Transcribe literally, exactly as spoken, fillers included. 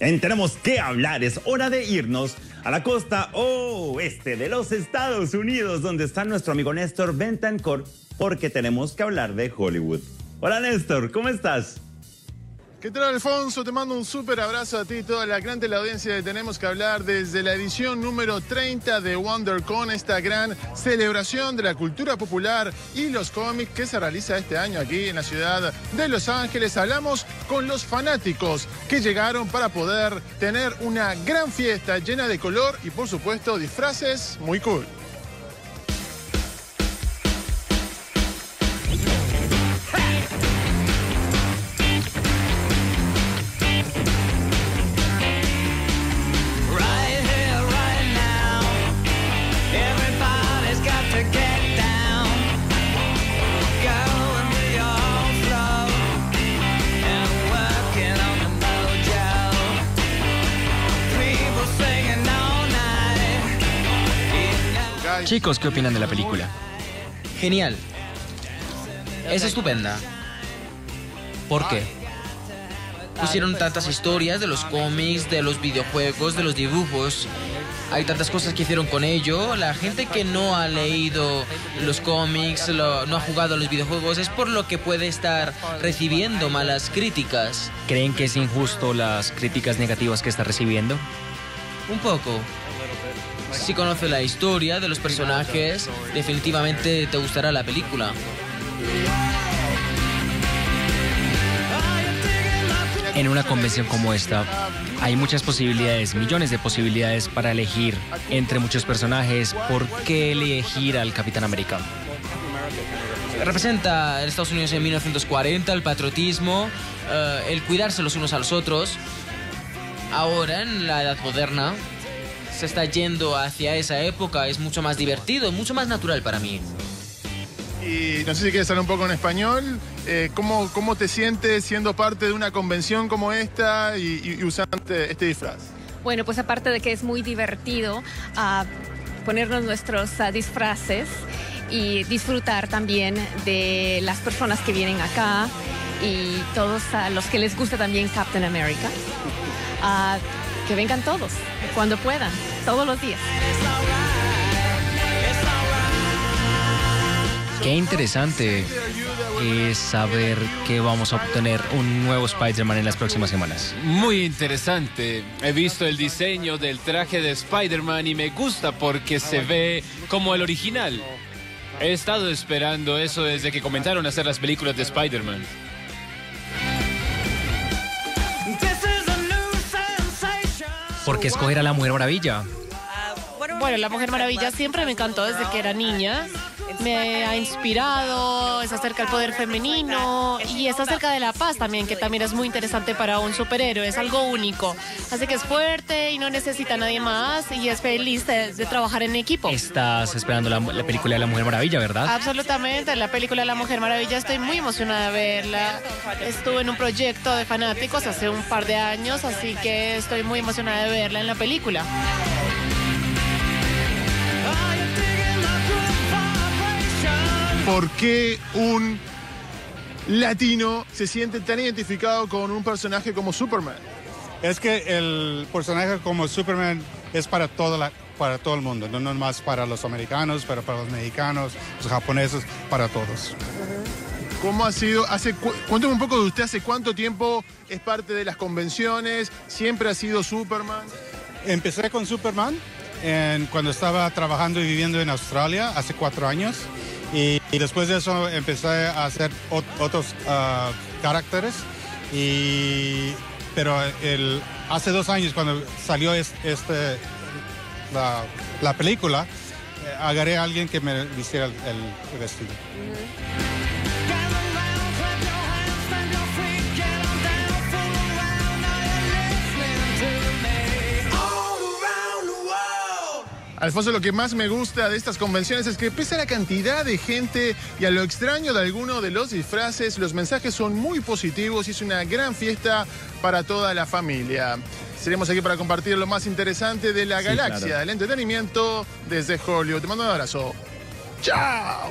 En Tenemos que hablar, es hora de irnos a la costa oeste de los Estados Unidos, donde está nuestro amigo Néstor Bentancor, porque tenemos que hablar de Hollywood. Hola Néstor, ¿cómo estás? ¿Qué tal, Alfonso? Te mando un súper abrazo a ti y toda la gran teleaudiencia de Tenemos que hablar desde la edición número treinta de WonderCon, esta gran celebración de la cultura popular y los cómics que se realiza este año aquí en la ciudad de Los Ángeles. Hablamos con los fanáticos que llegaron para poder tener una gran fiesta llena de color y, por supuesto, disfraces muy cool. Chicos, ¿qué opinan de la película? Genial. Es estupenda. ¿Por qué? Pusieron tantas historias de los cómics, de los videojuegos, de los dibujos. Hay tantas cosas que hicieron con ello. La gente que no ha leído los cómics, lo, no ha jugado a los videojuegos, es por lo que puede estar recibiendo malas críticas. ¿Creen que es injusto las críticas negativas que está recibiendo? Un poco. Si conoces la historia de los personajes, definitivamente te gustará la película. En una convención como esta, hay muchas posibilidades, millones de posibilidades para elegir entre muchos personajes. ¿Por qué elegir al Capitán Americano? Representa en Estados Unidos en mil novecientos cuarenta, el patriotismo, eh, el cuidarse los unos a los otros. Ahora, en la edad moderna, se está yendo hacia esa época. Es mucho más divertido, mucho más natural para mí. Y no sé si quieres hablar un poco en español. Eh, ¿cómo, ¿Cómo te sientes siendo parte de una convención como esta y, y, y usando este, este disfraz? Bueno, pues aparte de que es muy divertido uh, ponernos nuestros uh, disfraces y disfrutar también de las personas que vienen acá y todos uh, los que les gusta también Captain America. Uh, Que vengan todos, cuando puedan, todos los días. Qué interesante es saber que vamos a obtener un nuevo Spider-Man en las próximas semanas. Muy interesante. He visto el diseño del traje de Spider-Man y me gusta porque se ve como el original. He estado esperando eso desde que comenzaron a hacer las películas de Spider-Man. ¿Por qué escoger a la Mujer Maravilla? Bueno, la Mujer Maravilla siempre me encantó desde que era niña. Me ha inspirado, es acerca del poder femenino y es acerca de la paz también, que también es muy interesante para un superhéroe, es algo único. Así que es fuerte y no necesita a nadie más y es feliz de, de trabajar en equipo. Estás esperando la, la película de la Mujer Maravilla, ¿verdad? Absolutamente, la película de la Mujer Maravilla estoy muy emocionada de verla. Estuve en un proyecto de fanáticos hace un par de años, así que estoy muy emocionada de verla en la película. ¿Por qué un latino se siente tan identificado con un personaje como Superman? Es que el personaje como Superman es para, toda la, para todo el mundo, no nomás para los americanos, pero para los mexicanos, los japoneses, para todos. ¿Cómo ha sido? Hace, cuéntame un poco de usted, ¿hace cuánto tiempo es parte de las convenciones? ¿Siempre ha sido Superman? Empecé con Superman en, cuando estaba trabajando y viviendo en Australia hace cuatro años. Y, y después de eso empecé a hacer ot otros uh, caracteres, y, pero el, hace dos años cuando salió es, este, la, la película, eh, agarré a alguien que me vistiera el, el vestido. Alfonso, lo que más me gusta de estas convenciones es que pese a la cantidad de gente y a lo extraño de alguno de los disfraces, los mensajes son muy positivos y es una gran fiesta para toda la familia. Seremos aquí para compartir lo más interesante de la sí, galaxia, claro. Del entretenimiento desde Hollywood. Te mando un abrazo. ¡Chao!